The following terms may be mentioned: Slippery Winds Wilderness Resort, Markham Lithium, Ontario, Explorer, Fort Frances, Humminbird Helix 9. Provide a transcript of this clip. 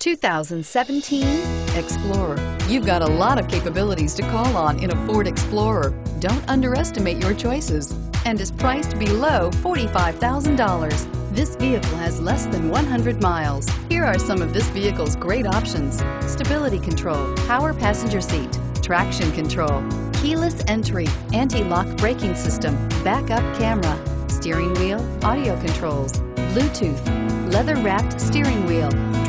2017 Explorer. You've got a lot of capabilities to call on in a Ford Explorer. Don't underestimate your choices, and is priced below $45,000. This vehicle has less than 100 miles. Here are some of this vehicle's great options: stability control, power passenger seat, traction control, keyless entry, anti-lock braking system, backup camera, steering wheel audio controls, Bluetooth, leather-wrapped steering wheel,